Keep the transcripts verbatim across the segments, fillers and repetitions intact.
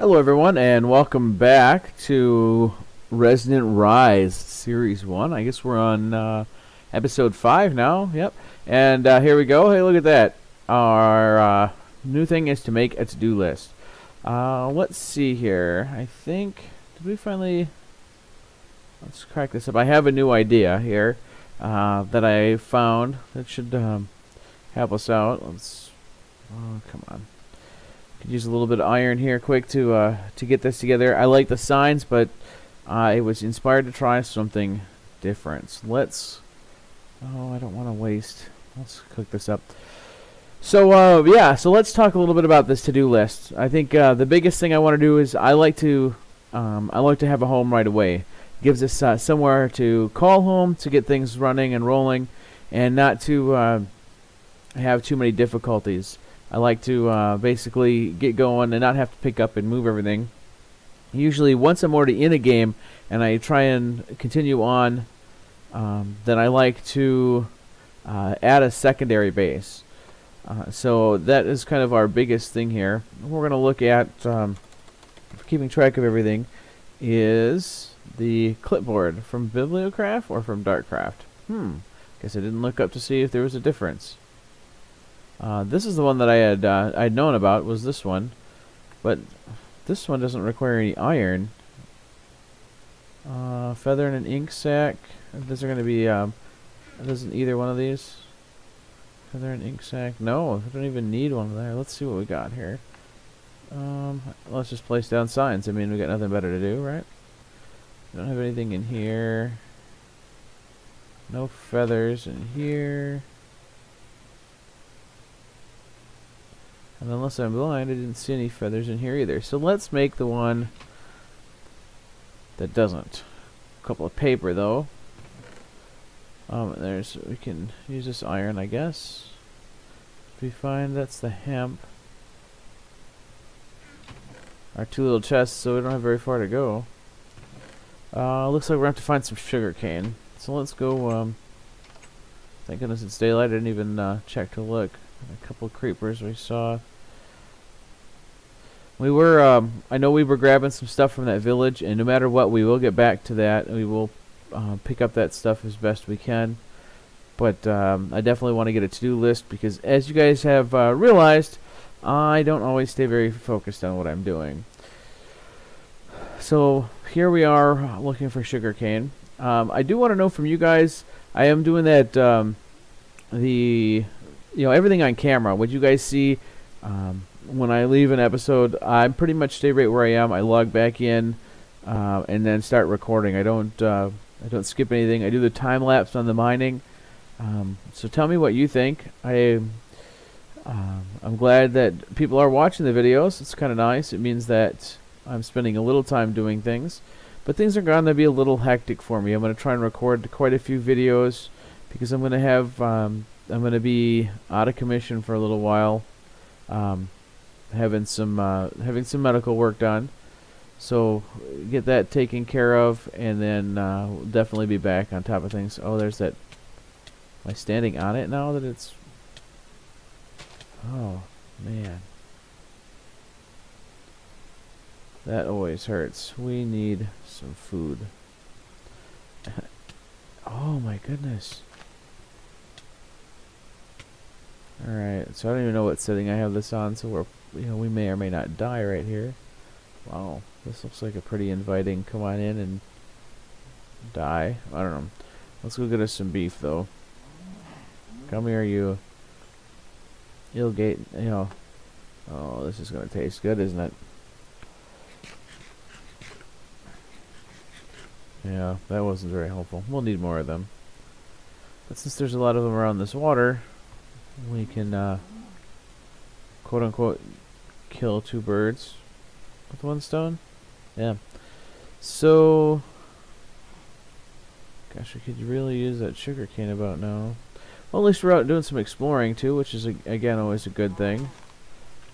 Hello everyone and welcome back to Resonant Rise Series one. I guess we're on uh, Episode five now. Yep. And uh, here we go. Hey, look at that. Our uh, new thing is to make a to-do list. Uh, let's see here. I think... Did we finally... Let's crack this up. I have a new idea here uh, that I found that should um, help us out. Let's... Oh, come on. Could use a little bit of iron here quick to uh, to get this together. I like the signs, but uh, I was inspired to try something different. So let's... Oh, I don't want to waste. Let's cook this up. So, uh, yeah, so let's talk a little bit about this to-do list. I think uh, the biggest thing I want to do is I like to um, I like to have a home right away. It gives us uh, somewhere to call home, to get things running and rolling, and not to uh, have too many difficulties. I like to uh, basically get going and not have to pick up and move everything. Usually once I'm already in a game and I try and continue on, um, then I like to uh, add a secondary base. Uh, so that is kind of our biggest thing here. We're going to look at, um, keeping track of everything, is the clipboard from Bibliocraft or from Darkcraft. Hmm, guess I didn't look up to see if there was a difference. Uh, this is the one that I had uh, I'd known about, was this one, but this one doesn't require any iron. Uh, feather and an ink sack. These are going to be. Um, doesn't either one of these? Feather and ink sack. No, I don't even need one there. Let's see what we got here. Um, let's just place down signs. I mean, we got nothing better to do, right? Don't have anything in here. No feathers in here. And unless I'm blind, I didn't see any feathers in here either. So let's make the one that doesn't. A couple of paper, though. Um, there's we can use this iron, I guess. If we find that's the hemp. Our two little chests, so we don't have very far to go. Uh, looks like we're going to have to find some sugar cane. So let's go. Um, thank goodness it's daylight. I didn't even uh, check to look. A couple of creepers we saw. We were, um, I know we were grabbing some stuff from that village, and no matter what, we will get back to that. We will uh, pick up that stuff as best we can. But um, I definitely want to get a to-do list because, as you guys have uh, realized, I don't always stay very focused on what I'm doing. So here we are looking for sugarcane. Um, I do want to know from you guys. I am doing that. Um, the you know everything on camera. What you guys see. Um, When I leave an episode, I pretty much stay right where I am. I log back in uh, and then start recording. I don't, uh, I don't skip anything. I do the time lapse on the mining. Um, so tell me what you think. I, um, I'm glad that people are watching the videos. It's kind of nice. It means that I'm spending a little time doing things, but things are going to be a little hectic for me. I'm going to try and record quite a few videos because I'm going to have, um, I'm going to be out of commission for a little while. Um, having some uh, having some medical work done, so get that taken care of, and then uh, we'll definitely be back on top of things. Oh, there's that. Am I standing on it now that it's... Oh man, that always hurts. We need some food. Oh my goodness. Alright, so I don't even know what setting I have this on, so we're, you know, we may or may not die right here. Wow, this looks like a pretty inviting come on in and die. I don't know. Let's go get us some beef, though. Come here, you. You'll get, you know. Oh, this is going to taste good, isn't it? Yeah, that wasn't very helpful. We'll need more of them. But since there's a lot of them around this water, we can, uh, quote unquote, kill two birds with one stone. Yeah. So, gosh, we could really use that sugar cane about now. Well, at least we're out doing some exploring too, which is, again, always a good thing.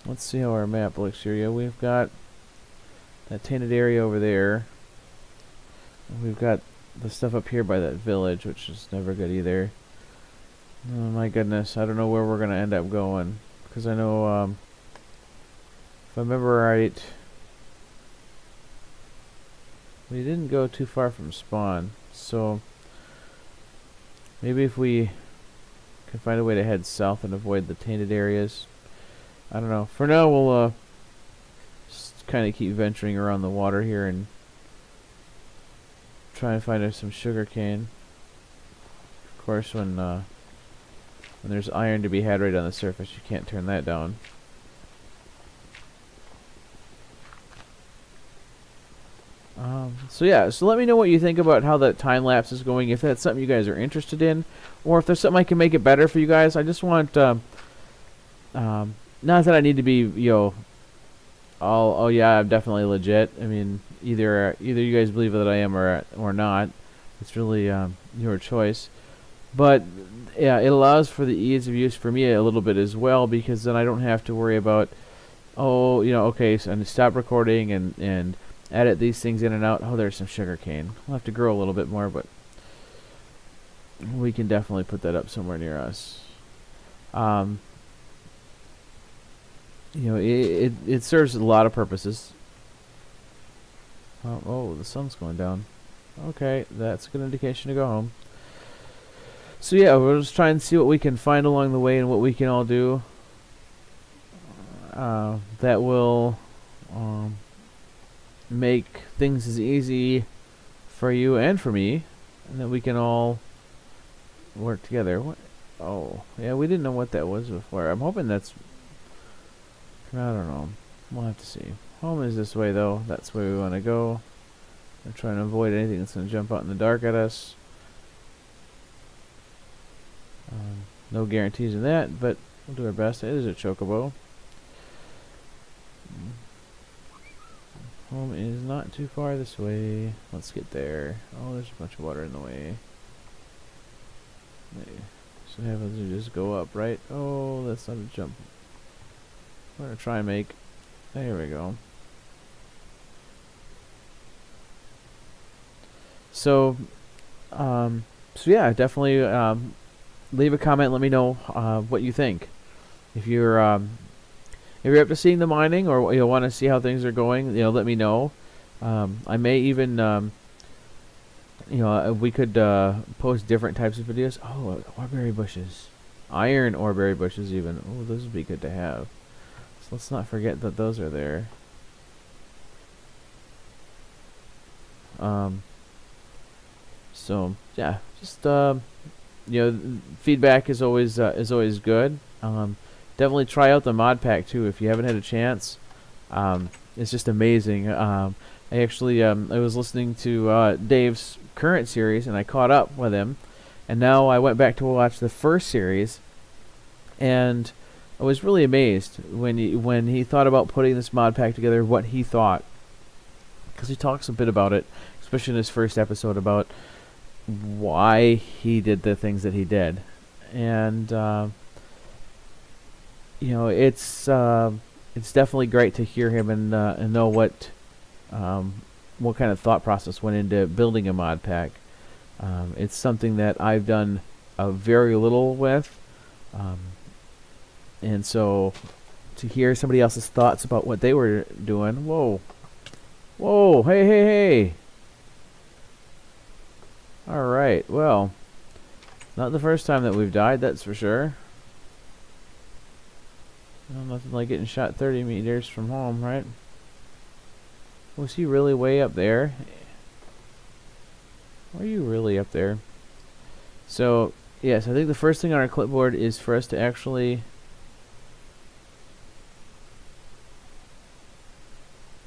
Let's see how our map looks here. Yeah, we've got that tainted area over there. We've got the stuff up here by that village, which is never good either. Oh my goodness, I don't know where we're going to end up going. Because I know, um, if I remember right, we didn't go too far from spawn, so maybe if we can find a way to head south and avoid the tainted areas. I don't know. For now, we'll uh, just kind of keep venturing around the water here and try and find us some sugarcane. Of course, when uh, when there's iron to be had right on the surface, you can't turn that down. Um, so yeah, so let me know what you think about how that time lapse is going, if that's something you guys are interested in, or if there's something I can make it better for you guys. I just want, um, um, not that I need to be, you know, all, oh yeah, I'm definitely legit. I mean, either either you guys believe that I am or or not. It's really um, your choice. But yeah, it allows for the ease of use for me a little bit as well, because then I don't have to worry about, oh, you know, okay, so, and stop recording and and. edit these things in and out. Oh, there's some sugarcane. We'll have to grow a little bit more, but we can definitely put that up somewhere near us. Um, you know, it, it, it serves a lot of purposes. Oh, oh, the sun's going down. Okay, that's a good indication to go home. So yeah, we'll just try and see what we can find along the way and what we can all do. Uh, that will... Um, make things as easy for you and for me, and then we can all work together. What? Oh, yeah, we didn't know what that was before. I'm hoping that's... I don't know. We'll have to see. Home is this way, though. That's where we want to go. We're trying to avoid anything that's going to jump out in the dark at us. Um, no guarantees in that, but we'll do our best. It is a chocobo. Mm. Home is not too far this way. Let's get there. Oh, there's a bunch of water in the way. So we have to just go up, right? Oh, that's not a jump. We're gonna try and make. There we go. So, um, so yeah, definitely um, leave a comment. Let me know uh, what you think. If you're um, If you're up to seeing the mining, or you want to see how things are going, you know, let me know. Um, I may even, um, you know, we could uh, post different types of videos. Oh, oreberry bushes, iron oreberry bushes, even. Oh, those would be good to have. So let's not forget that those are there. Um. So yeah, just uh, you know, feedback is always uh, is always good. Um. Definitely try out the mod pack too if you haven't had a chance. Um, it's just amazing. Um, I actually um, I was listening to uh, Dave's current series and I caught up with him, and now I went back to watch the first series, and I was really amazed when he, when he thought about putting this mod pack together, what he thought, because he talks a bit about it, especially in his first episode, about why he did the things that he did. And uh, you know, it's uh, it's definitely great to hear him and uh, and know what um, what kind of thought process went into building a mod pack. Um, it's something that I've done uh, very little with, um, and so to hear somebody else's thoughts about what they were doing. Whoa, whoa, hey, hey, hey! All right, well, not the first time that we've died, that's for sure. Well, nothing like getting shot thirty meters from home, right? Was he really way up there? Are you really up there? So, yes, I think the first thing on our clipboard is for us to actually...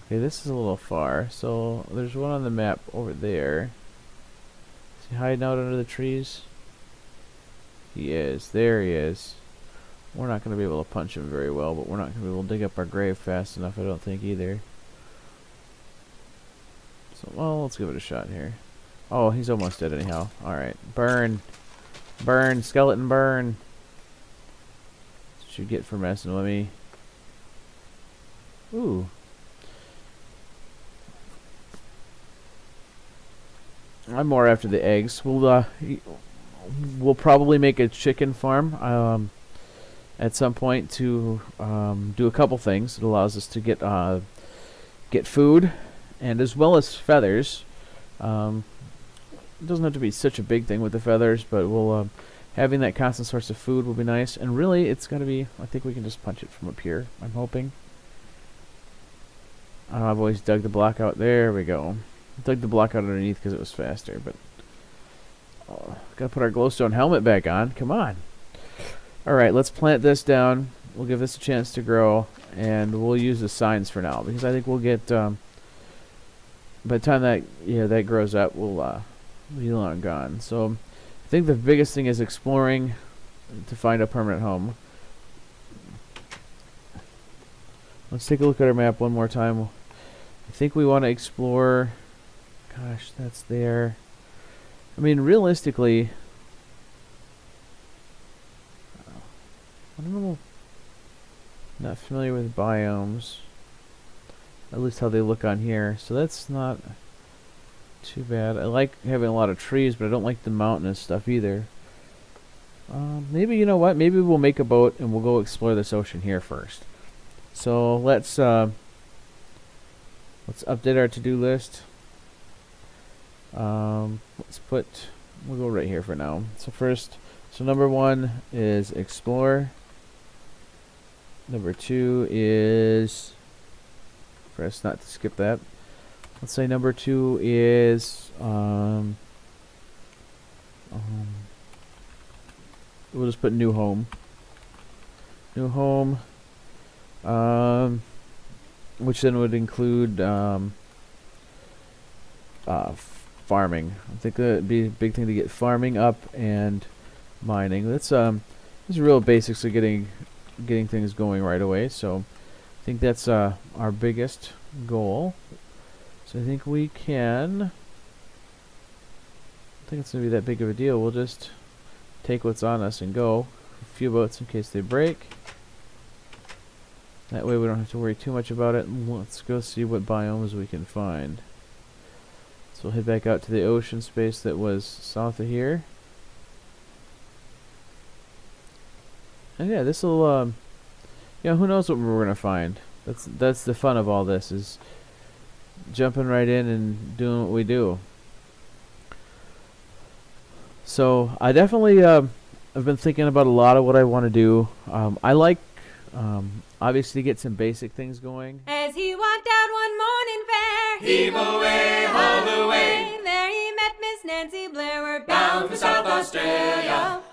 Okay, this is a little far. So, there's one on the map over there. Is he hiding out under the trees? He is. There he is. We're not going to be able to punch him very well, but we're not going to be able to dig up our grave fast enough, I don't think, either. So, well, let's give it a shot here. Oh, he's almost dead anyhow. Alright. Burn. Burn. Skeleton burn. That's what you get for messing with me. Ooh. I'm more after the eggs. We'll, uh, we'll probably make a chicken farm. Um... at some point to um, do a couple things. It allows us to get uh, get food, and as well as feathers Um, it doesn't have to be such a big thing with the feathers, but we'll um, having that constant source of food will be nice. And really, it's going to be, I think we can just punch it from up here, I'm hoping. I know, I've always dug the block out. There we go. I dug the block out underneath because it was faster, but... Oh, gotta put our glowstone helmet back on. Come on. Alright, let's plant this down. We'll give this a chance to grow, and we'll use the signs for now, because I think we'll get... Um, by the time that yeah that grows up, we'll uh, be long gone. So I think the biggest thing is exploring to find a permanent home. Let's take a look at our map one more time. I think we want to explore... Gosh, that's there. I mean, realistically... I don't know. Not familiar with biomes. At least how they look on here. So that's not too bad. I like having a lot of trees, but I don't like the mountainous stuff either. Um, maybe, you know what? Maybe we'll make a boat and we'll go explore this ocean here first. So let's uh, let's update our to-do list. Um, let's put... We'll go right here for now. So first, so number one is explore. Number two is... Press not to skip that. Let's say number two is... Um, um, we'll just put new home. New home. Um, which then would include um, uh, farming. I think that would be a big thing to get farming up and mining. That's um, that's real basics of getting... getting things going right away. So I think that's uh, our biggest goal. So I think we can... I don't think it's going to be that big of a deal. We'll just take what's on us and go. A few boats in case they break. That way we don't have to worry too much about it. Let's go see what biomes we can find. So we'll head back out to the ocean space that was south of here. And yeah, this will, um, you know, who knows what we're gonna find. That's that's the fun of all this, is jumping right in and doing what we do. So I definitely um, I've been thinking about a lot of what I want to do. Um, I like um, obviously get some basic things going. As he walked out one morning fair, heave away, all the way. There he met Miss Nancy Blair. We're bound for South Australia.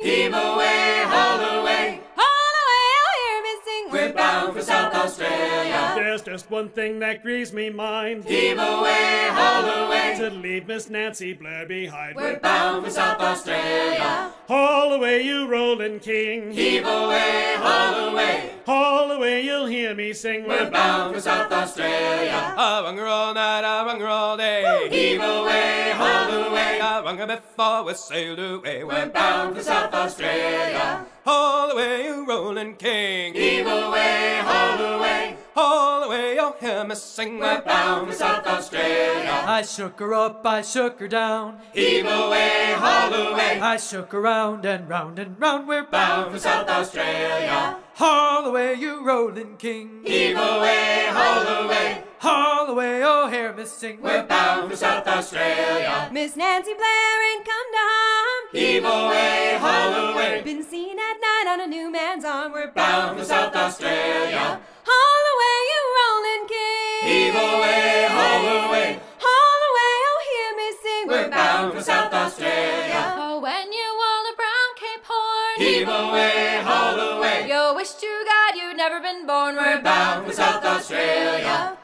Heave away, haul away, haul away, I'll hear me sing. We're bound for South Australia. There's just one thing that grieves me mind. Heave away, haul away, to leave Miss Nancy Blair behind. We're bound for South Australia. Haul away, you rolling king. Heave away, haul away, haul away, you'll hear me sing. We're bound for South Australia. I rung her all night, I rung her all day. Heave away, haul away, I rung her before we sailed away. We're bound for South Australia. Haul away, you rolling king. Heave away, haul away, haul away, you'll hear me sing. We're bound for South Australia. I shook her up, I shook her down. Heave away, haul away, I shook her round and round and round. We're bound for South Australia. Haul away, you rolling king. Heave away, haul away, haul away, oh, hear me sing. We're bound for South Australia. Miss Nancy Blair ain't come to harm. Heave away, haul away, been seen at night on a new man's arm. We're bound for South Australia. Haul away, you rolling king. Heave away, haul away, haul away, oh, hear me sing. We're bound for South Australia. Oh, when you wore the brown Cape Horn. Heave away, haul away, you wish to God you'd never been born. We're bound for South Australia.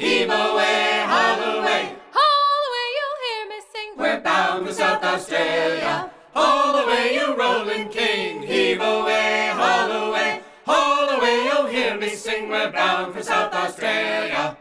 Heave away, haul away, haul away, you'll hear me sing. We're bound for South Australia. Haul away, you rolling king. Heave away, haul away, haul away, you'll hear me sing. We're bound for South Australia.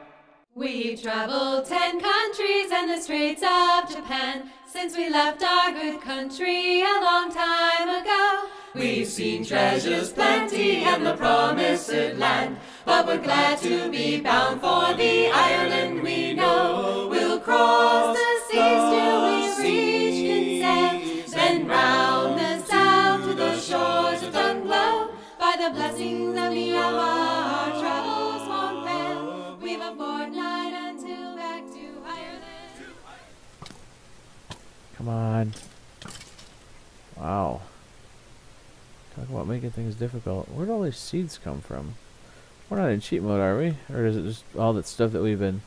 We've traveled ten countries and the Straits of Japan, since we left our good country a long time ago. We've seen treasures plenty and the promised land, but we're glad to be bound for the Ireland we know. We'll cross the seas till we reach consent, then round the south to the shores of Dunglow. By the blessings of the hour, our travels won't fail. We've Come on. Wow. Talk about making things difficult. Where'd all these seeds come from? We're not in cheat mode, are we? Or is it just all that stuff that we've been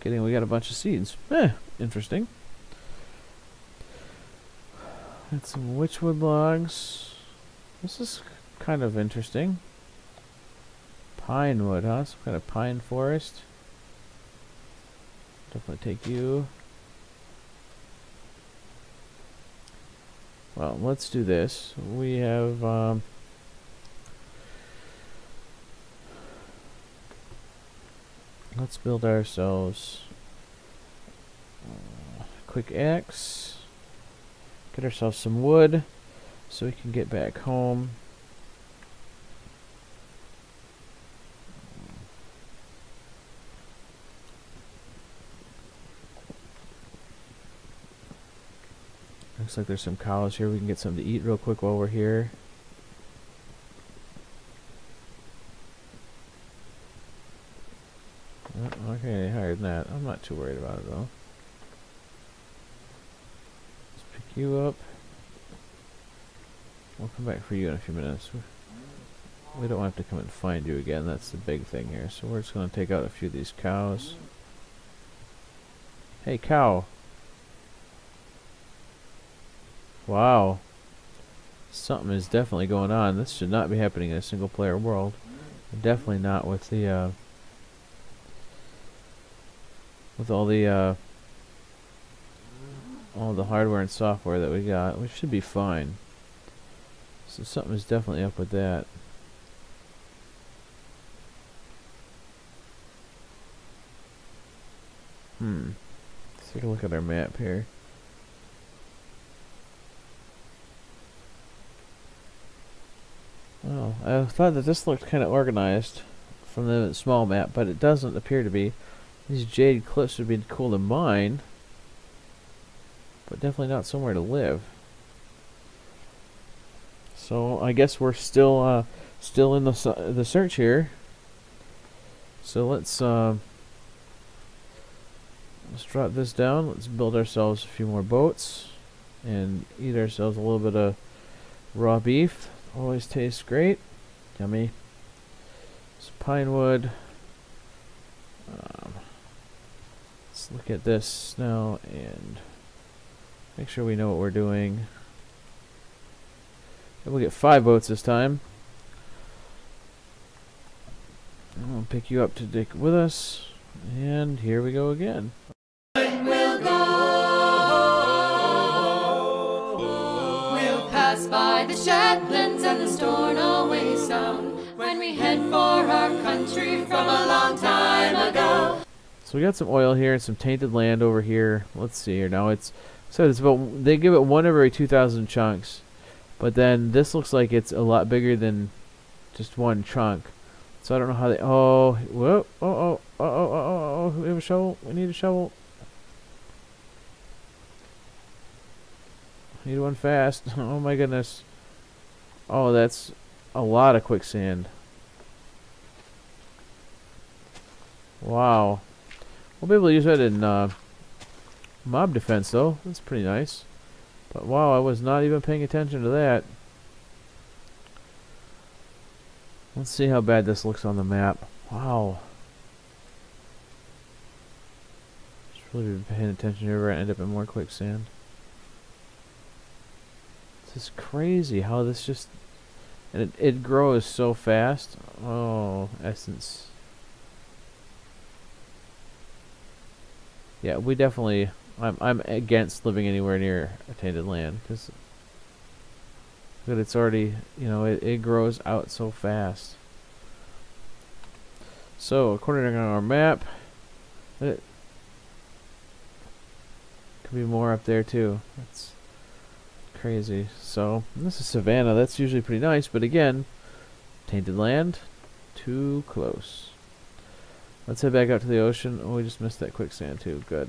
getting? We got a bunch of seeds. Eh, interesting. Got some witchwood logs. This is kind of interesting. Pine wood, huh? Some kind of pine forest. Definitely take you. Well, let's do this. We have um, let's build ourselves a quick axe. Get ourselves some wood so we can get back home. Looks like there's some cows here. We can get something to eat real quick while we're here. Oh, okay, any higher than that. I'm not too worried about it though. Let's pick you up. We'll come back for you in a few minutes. We don't have to come and find you again. That's the big thing here. So we're just going to take out a few of these cows. Hey, cow. Wow. Something is definitely going on. This should not be happening in a single player world. Definitely not with the uh with all the uh all the hardware and software that we got. We should be fine. So something is definitely up with that. Hmm. Let's take a look at our map here. Well, I thought that this looked kind of organized from the small map, but it doesn't appear to be. These jade cliffs would be cool to mine, but definitely not somewhere to live. So I guess we're still uh, still in the the search here. So let's uh, let's drop this down. Let's build ourselves a few more boats and eat ourselves a little bit of raw beef. Always tastes great. Yummy. Some pine wood. Um, let's look at this now and make sure we know what we're doing. And we'll get five boats this time. And we'll pick you up to Dick with us. And here we go again. We'll go. We'll pass by the Shetland. And the storm always sound when we head for our country from a long time ago. So we got some oil here and some tainted land over here. Let's see here. Now it's so it's about they give it one of every two thousand chunks, but then this looks like it's a lot bigger than just one chunk. So I don't know how they. Oh, whoa! Oh, oh, oh, oh, oh, oh! We have a shovel. We need a shovel. I need one fast. Oh my goodness. Oh, that's a lot of quicksand. Wow. We'll be able to use that in uh, mob defense, though. That's pretty nice. But wow, I was not even paying attention to that. Let's see how bad this looks on the map. Wow. Just really been paying attention here. We're gonna end up in more quicksand. It's crazy how this just and it, it grows so fast. Oh, essence. Yeah, we definitely. I'm I'm against living anywhere near a tainted land because but it's already you know it it grows out so fast. So according to our map, it could be more up there too. That's crazy. So this is Savannah. That's usually pretty nice, but again, tainted land, too close. Let's head back out to the ocean. Oh, we just missed that quicksand too. Good.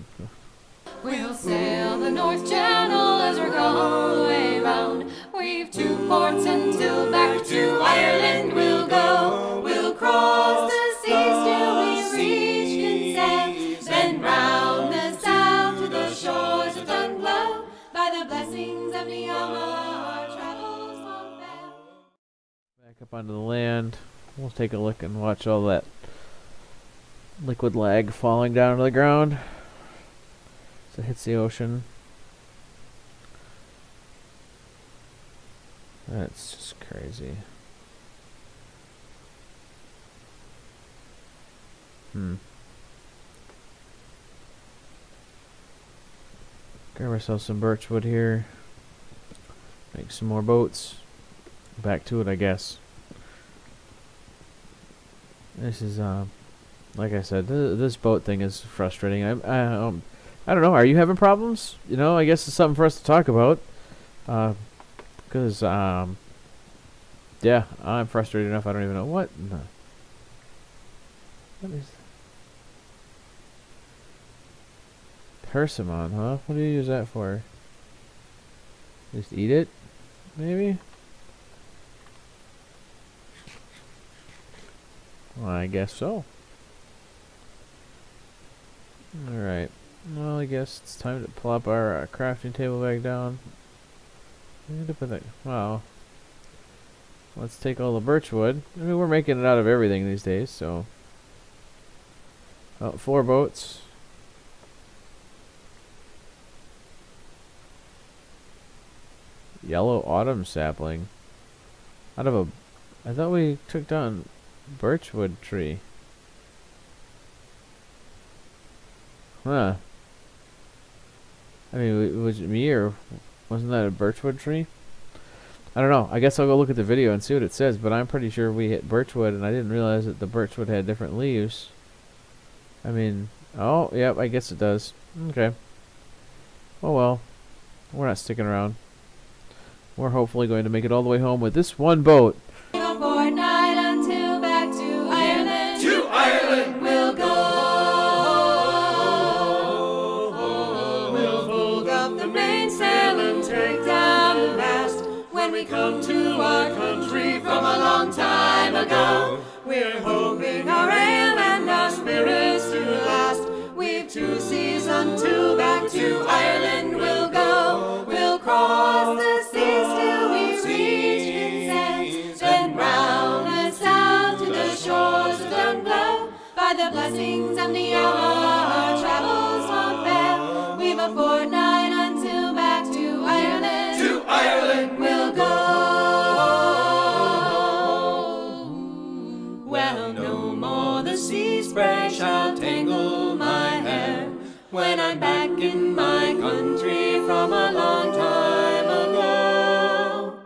We'll sail the North Channel as we're going round. We've two ports until back to Ireland we'll go. We'll cross the seas till we reach Kinsale, then round the south to the shores of Dunblane. onto the land. We'll take a look and watch all that liquid lag falling down to the ground as it hits the ocean. That's just crazy. Hmm. Grab ourselves some birchwood here. Make some more boats. Back to it, I guess. This is, uh, like I said, th this boat thing is frustrating. I, I, um, I don't know. Are you having problems? You know, I guess it's something for us to talk about. Uh, Because, um, yeah, I'm frustrated enough. I don't even know what. No. What is that? Persimmon, huh? What do you use that for? Just eat it? Maybe? Well, I guess so. Alright. Well, I guess it's time to plop our uh, crafting table back down. Wow. Let's take all the birchwood. I mean, we're making it out of everything these days, so. Oh, four boats. Yellow autumn sapling. Out of a. I thought we took down birchwood tree. Huh. I mean, was it me or. Wasn't that a birchwood tree? I don't know. I guess I'll go look at the video and see what it says, but I'm pretty sure we hit birchwood, and I didn't realize that the birchwood had different leaves. I mean, oh, yep, I guess it does. Okay. Oh, well. We're not sticking around. We're hopefully going to make it all the way home with this one boat. We come to our country from a long time ago. We're hoping our ale and our spirits to last. We've two seas until back to Ireland we'll go. We'll cross the seas till we reach Vincennes, then round us out to the shores of Dunblow. By the blessings of the hour, our travels won't fail. We've a fortnight until back to Ireland. To Ireland we'll spray shall tangle my hair when I'm back in my country from a long time ago.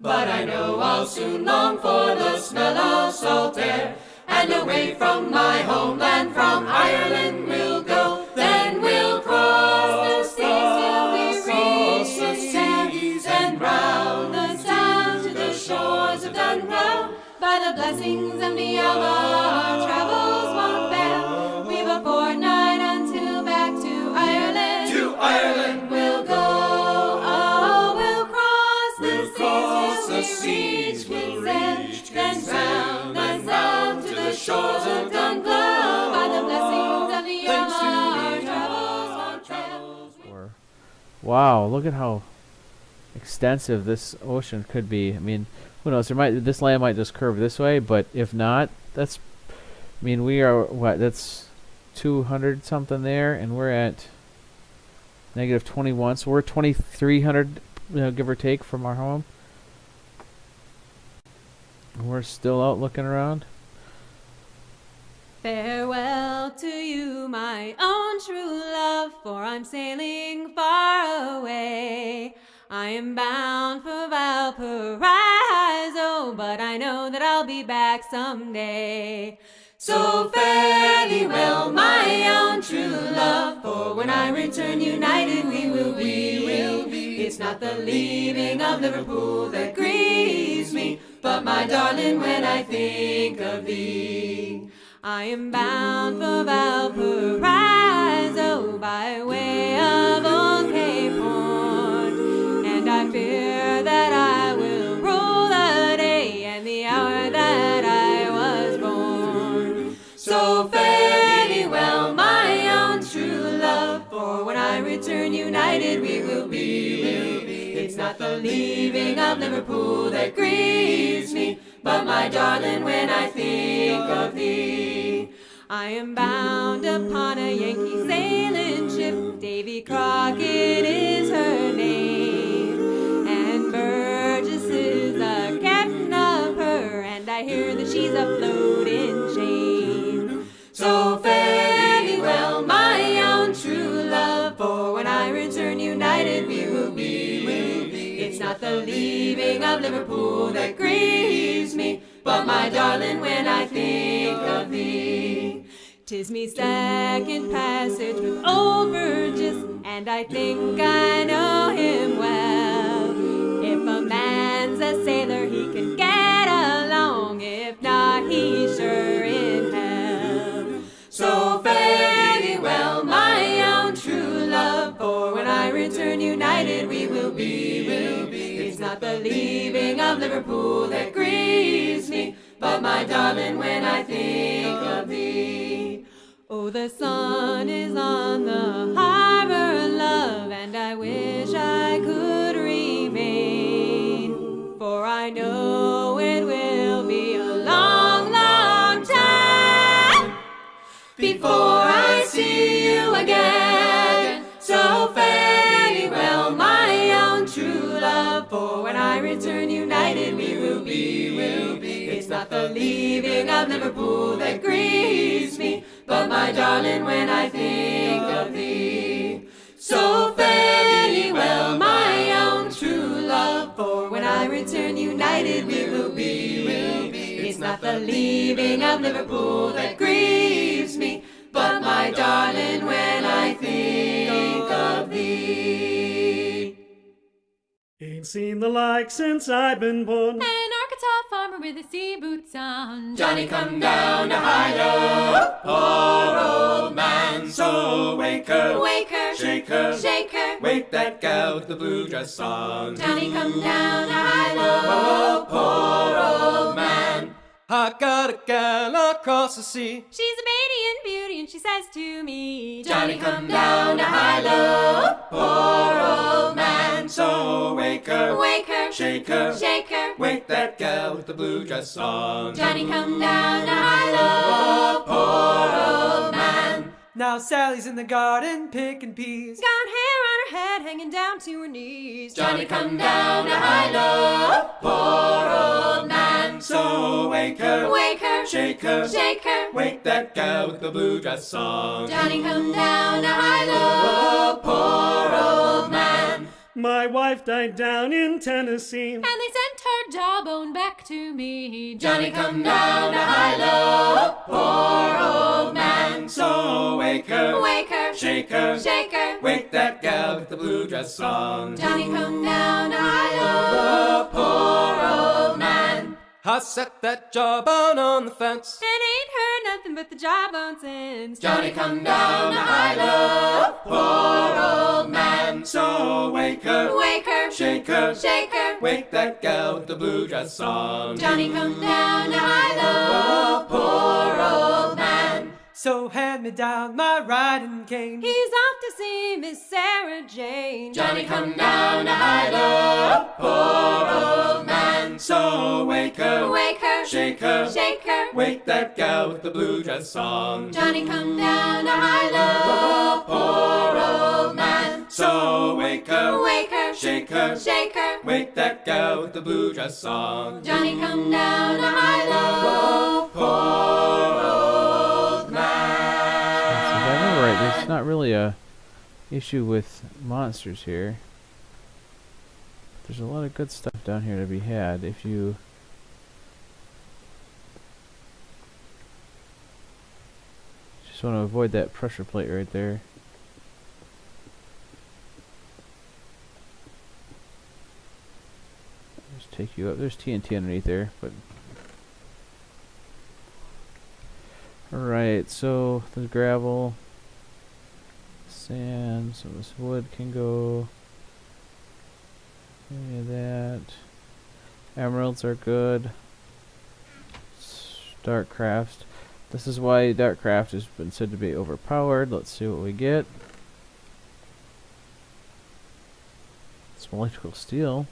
But I know I'll soon long for the smell of salt air, and away from my homeland, from Ireland we'll go. Then we'll cross the seas till we reach the sands, and round the sands to the shores of Dunbrow. By the blessings of the hour, our travels won't fail. We've a fortnight until back to Ireland. To Ireland we'll go. Oh, we'll cross we'll the cross seas, the seas we'll reach and round and round to the shores of Dunblow. By the blessings of the hour, our travels won't fail. Wow! Look at how extensive this ocean could be. I mean. Who knows? There might this land might just curve this way, but if not, that's. I mean, we are what? That's two hundred something there, and we're at negative twenty-one, so we're twenty-three hundred, you know, give or take, from our home. We're still out looking around. Farewell to you, my own true love, for I'm sailing far away. I am bound for Valparaiso, but I know that I'll be back someday. So fare thee well, my own true love, for when I return united we will be. Will be. It's not the leaving of Liverpool that grieves me, but my darling, when I think of thee. I am bound for Valparaiso by way of Old Cape Horn. I fear that I will rule the day and the hour that I was born. So fare thee well, my own true love, for when I return united we will be. It's not the leaving of Liverpool that grieves me, but my darling, when I think of thee, I am bound upon a Yankee sailing ship, Davy Crockett is her name, and Burgess is the captain of her, and I hear that she's afloat in shame. So fare thee well, my own true love, for when I return united we will be. It's not the leaving of Liverpool that grieves me, but my darling, when I think of thee, 'tis me second passage with old Burgess, and I think I know him well. If a man's a sailor, he can get along, if not, he's sure in hell. So fare thee well, my own true love, for when I return united we will be. It's not the leaving of Liverpool that grieves me, but my darling, when I think of thee. Oh, the sun is on the harbor, love, and I wish I could remain, for I know it will be a long, long time before I see you again. So fare thee well, my own true, for when I return united we will be, will be. It's not the leaving of Liverpool that grieves me, but my darling, when I think of thee. So fare thee well, my own true love, for when I return united we will be, will be. It's not the leaving of Liverpool that grieves me, but my darling, when I think of thee. Ain't seen the like since I've been born. And an Arkansas farmer with his sea boots on. Johnny come down to high-low. Poor old man, so wake her, wake her, shake her, shake her, wake that gal with the blue dress on. Johnny come down to high-low. Poor old man. I got a gal across the sea. She's a baby in beauty and she says to me, Johnny come down to high-low. Poor old man, so wake her, wake her, shake her, shake her, wake that gal with the blue dress on. Johnny come down to high-low. Poor old man. Now Sally's in the garden picking peas, got hair on her head hanging down to her knees. Johnny come down to high-low. Poor old man, so wake her, wake her, shake her, shake her, wake that gal with the blue dress on. Johnny come down to high-low. Poor old man. My wife died down in Tennessee, and they sent her jawbone back to me. Johnny come down to high-low. Poor old man, so wake her, wake her, shake her, shake her, wake that gal with the blue dress on. Johnny come down to high-low. Poor old man. I set that jawbone on the fence, and ain't heard nothing but the jawbone since. Johnny come down to high-low. Poor old man, so wake her, wake her, shake her, shake her, wake that gal with the blue dress on. Johnny come down to high-low. Poor old man. So hand me down my riding cane, he's off to see Miss Sarah Jane. Johnny come down to high-low. Poor old man, so wake her, wake her, shake her, shake her, wake that gal with the blue dress on. Johnny come down to high-low. Poor old man, so wake her, wake her, shake her, shake her, wake that gal with the blue dress on. Johnny come down to high-low. Poor old man. So if I remember right, there's not really a issue with monsters here. There's a lot of good stuff down here to be had if you just want to avoid that pressure plate right there. Just take you up. There's T N T underneath there, but alright, so there's gravel, sand, some of this wood can go. Any of that. Emeralds are good. Darkcraft. This is why Darkcraft has been said to be overpowered. Let's see what we get. Some electrical steel.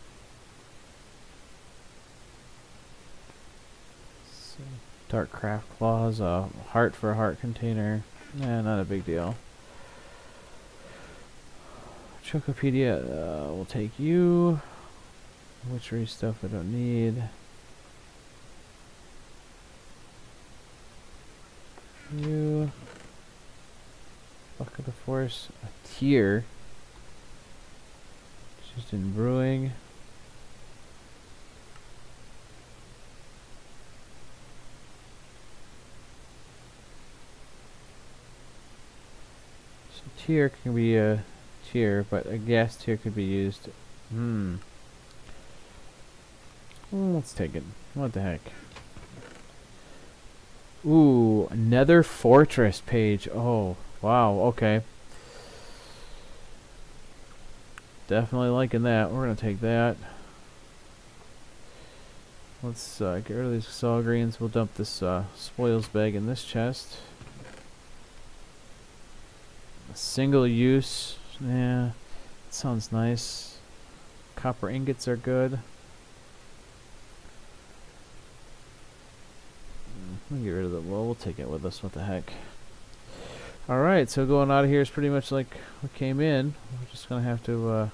see. Darkcraft claws, a heart for a heart container. Eh, not a big deal. Chocopedia uh, will take you. Witchery stuff I don't need. You. Buck of the Force. A tier. Just in brewing. So tier can be a tier, but a gas tier could be used. Hmm. Let's take it. What the heck? Ooh, another fortress page. Oh, wow. Okay. Definitely liking that. We're gonna take that. Let's uh, get rid of these saw greens. We'll dump this uh, spoils bag in this chest. A single use. Yeah, that sounds nice. Copper ingots are good. We'll get rid of the well, we'll take it with us, what the heck. Alright, so going out of here is pretty much like we came in. We're just gonna have to uh,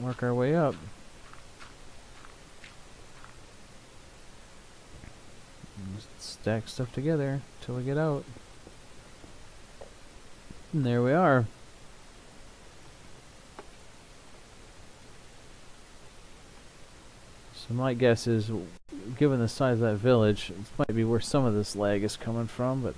work our way up. And just stack stuff together till we get out. And there we are. So my guess is, given the size of that village, it might be where some of this lag is coming from, but...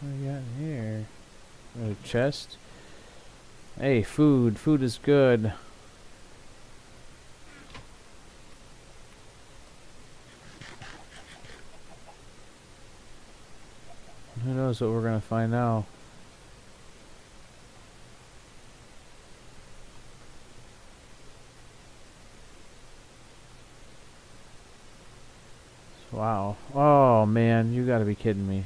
What do we got in here? Another chest? Hey, food! Food is good! Who knows what we're gonna find now? Wow. Oh man, you gotta be kidding me.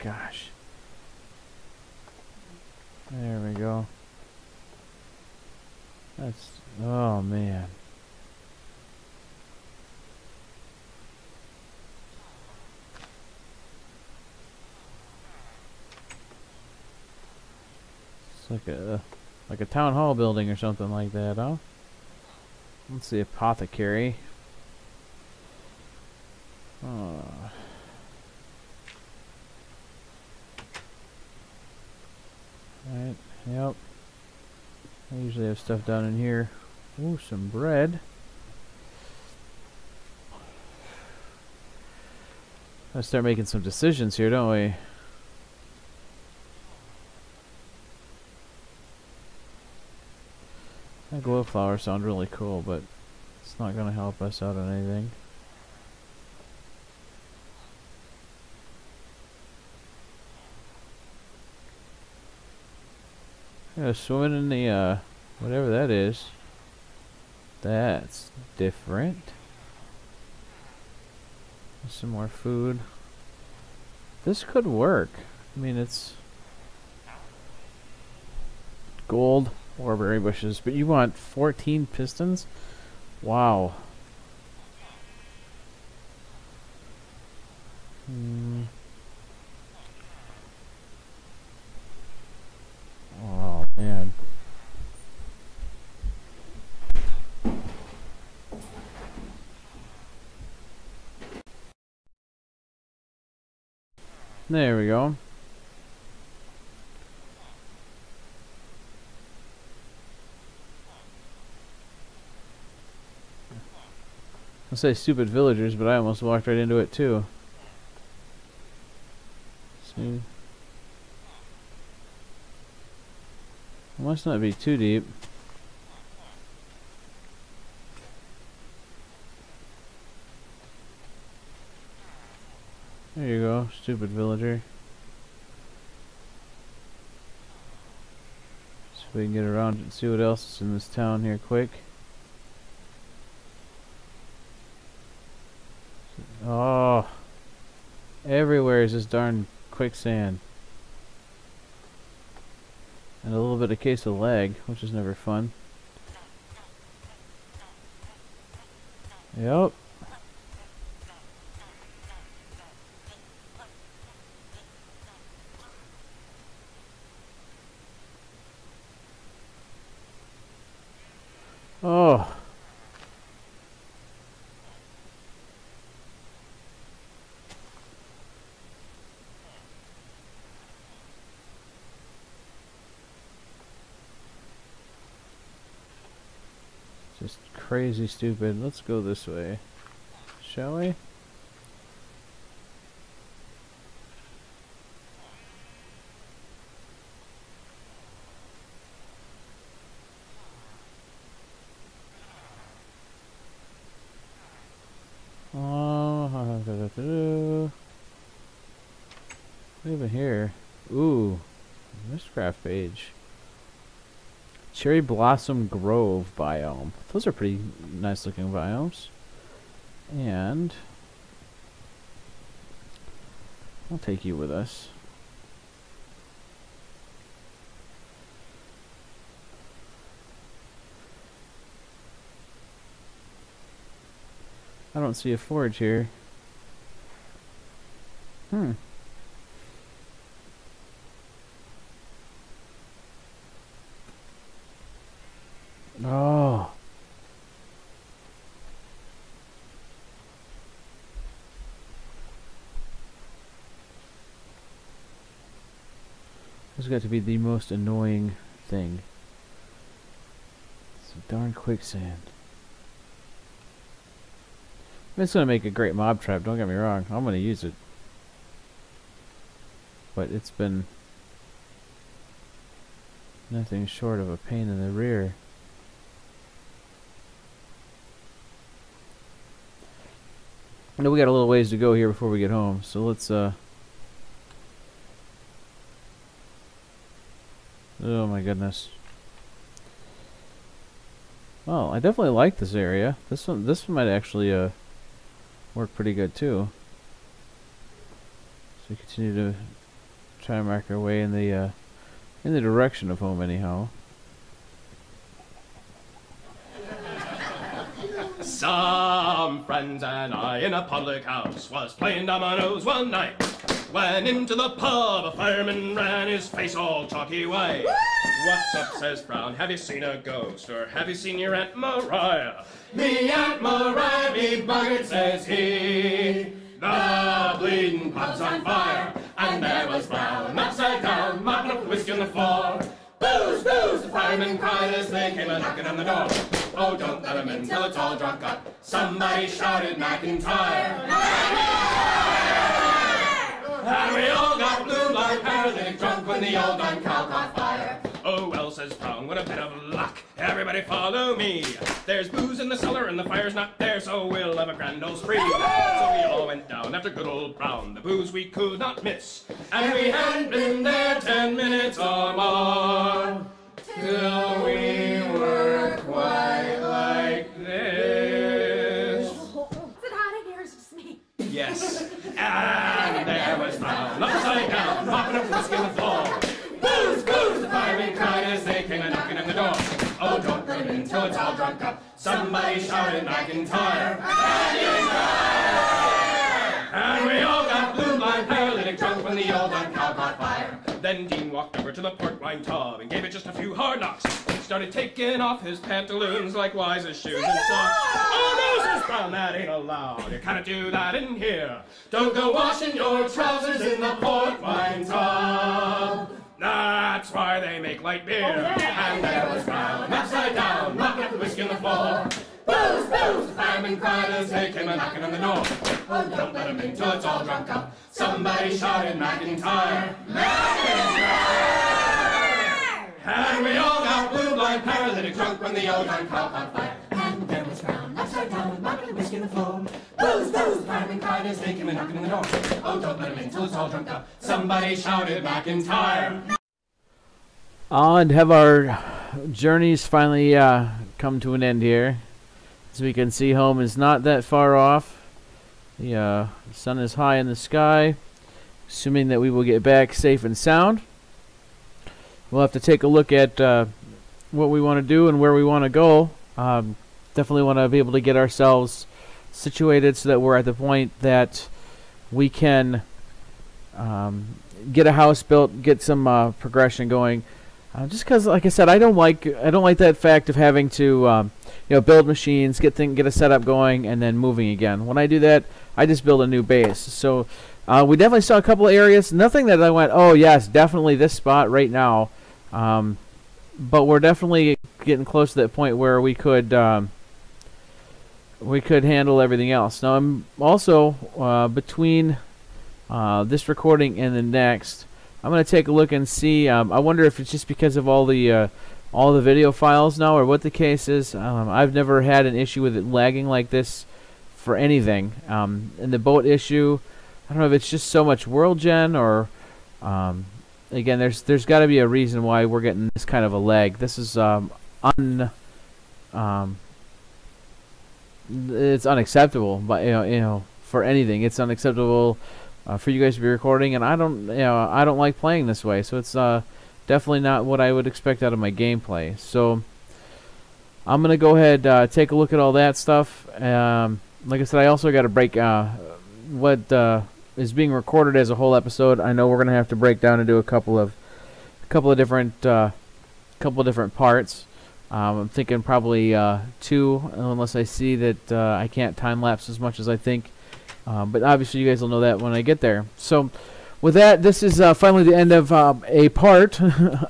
Gosh. There we go. That's, oh man. It's like a like a town hall building or something like that, huh? Let's see, apothecary. Oh. Right, yep. I usually have stuff down in here. Ooh, some bread. Gotta start making some decisions here, don't we? That glowflower sounds really cool, but it's not gonna help us out on anything. Yeah, swimming in the, uh, whatever that is. That's different. Some more food. This could work. I mean, it's gold or berry bushes, but you want fourteen pistons? Wow. Hmm. Man. There we go. I'll say stupid villagers, but I almost walked right into it too. See? Must not be too deep. There you go, stupid villager. So we can get around and see what else is in this town here quick. Oh, everywhere is this darn quicksand. And a little bit of case of lag, which is never fun. Yep. Oh. Just crazy stupid. Let's go this way, shall we? Even here. Ooh, Mistcraft page. Cherry Blossom Grove biome. Those are pretty nice looking biomes. And I'll take you with us. I don't see a forge here. Hmm. Oh. This has got to be the most annoying thing. It's a darn quicksand. It's gonna make a great mob trap, don't get me wrong. I'm gonna use it. But it's been nothing short of a pain in the rear. I know we got a little ways to go here before we get home, so let's, uh... oh my goodness. Well, I definitely like this area. This one, this one might actually, uh, work pretty good, too. So we continue to try and mark our way in the, uh, in the direction of home, anyhow. Some friends and I in a public house was playing dominoes one night, when into the pub a fireman ran, his face all chalky way. What's up, says Brown, have you seen a ghost, or have you seen your Aunt Mariah? Me Aunt Mariah, me buggered, says he. The bleeding pub's on fire, and there was Brown upside down, mopping up whiskey on the floor. Booze, booze, the firemen cried as they came a knocking on the door. Oh, don't let him in till it's all drunk up. Somebody shouted McIntyre. And we all got blue like paralytic drunk when the old gun cow caught fire. Oh, well, says Brown, what a bit of luck. Everybody follow me. There's booze in the cellar and the fire's not there, so we'll have a grand old spree. So we all went down after good old Brown, the booze we could not miss. And we hadn't been there ten minutes or more till we were quite like this. Is it hot in here, or is it just me? Yes. And there was Brown upside down, mopping up whiskey on the floor. Booze, booze, the firemen cried as they came a knocking on the door. Oh, don't let him in till it's all drunk up. Somebody shouted McIntyre. And we all got blue-blind paralytic drunk when the old dog cow caught fire. Then Dean walked over to the port wine tub and gave it just a few hard knocks. He started taking off his pantaloons likewise his shoes and socks. Oh no, says Brown, that ain't allowed. You can't do that in here. Don't go washing your trousers in the port wine tub. That's why they make light beer. Oh, yeah. And there was Brown upside down, knocking up the whiskey on the floor. Booze, booze, the firemen cried as they came a knocking on the door. Oh, don't let him in till it's all drunk up. Somebody shouted McIntyre. McIntyre! And we all got blue blind paralytic drunk when the old time caught on fire. And there was Brown upside down, knocking the whiskey on the floor. Booze, booze, the firemen cried as they came a knocking on the door. Oh, don't let him in till it's all drunk up. Somebody shouted McIntyre. Oh, and have our journeys finally uh, come to an end here? As we can see, home is not that far off. The uh, sun is high in the sky. Assuming that we will get back safe and sound, we'll have to take a look at uh, what we want to do and where we want to go. Um, definitely want to be able to get ourselves situated so that we're at the point that we can um, get a house built, get some uh, progression going. Uh, just because, like I said, I don't like I don't like that fact of having to um, you know, build machines, get thing, get a setup going, and then moving again. When I do that, I just build a new base. So. Uh, we definitely saw a couple of areas, nothing that I went, oh yes, definitely this spot right now. Um, but we're definitely getting close to that point where we could um, we could handle everything else. Now I'm also uh, between uh, this recording and the next, I'm going to take a look and see. Um, I wonder if it's just because of all the uh, all the video files now, or what the case is. Um, I've never had an issue with it lagging like this for anything. Um, and the boat issue. I don't know if it's just so much world gen, or um, again, there's there's got to be a reason why we're getting this kind of a lag. This is um, un um, it's unacceptable, but you know, you know, for anything, it's unacceptable uh, for you guys to be recording. And I don't, you know, I don't like playing this way, so it's uh, definitely not what I would expect out of my gameplay. So I'm gonna go ahead uh, take a look at all that stuff. Um, like I said, I also got to break uh, what. Uh, is being recorded as a whole episode. I know we're gonna have to break down into a couple of, a couple of different, uh, couple of different parts. Um, I'm thinking probably uh, two, unless I see that uh, I can't time lapse as much as I think. Uh, but obviously, you guys will know that when I get there. So, with that, this is uh, finally the end of um, a part,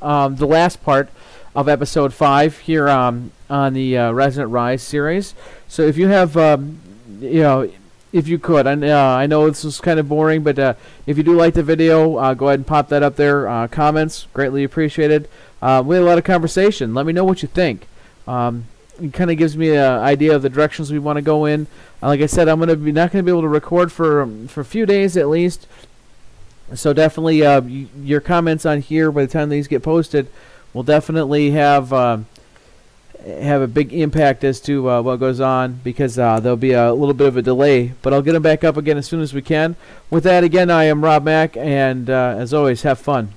um, the last part of episode five here um, on the uh, Resonant Rise series. So, if you have, um, you know. If you could, I, uh, I know this was kind of boring, but uh, if you do like the video, uh, go ahead and pop that up there. Uh, comments, greatly appreciated. Uh, we had a lot of conversation. Let me know what you think. Um, it kind of gives me an idea of the directions we want to go in. Uh, like I said, I'm gonna be not going to be able to record for um, for a few days at least. So definitely, uh, y your comments on here by the time these get posted will definitely have. Uh, have a big impact as to uh, what goes on, because uh, there'll be a little bit of a delay, but I'll get them back up again as soon as we can. With that, again, I am Rob Mack, and uh, as always, have fun.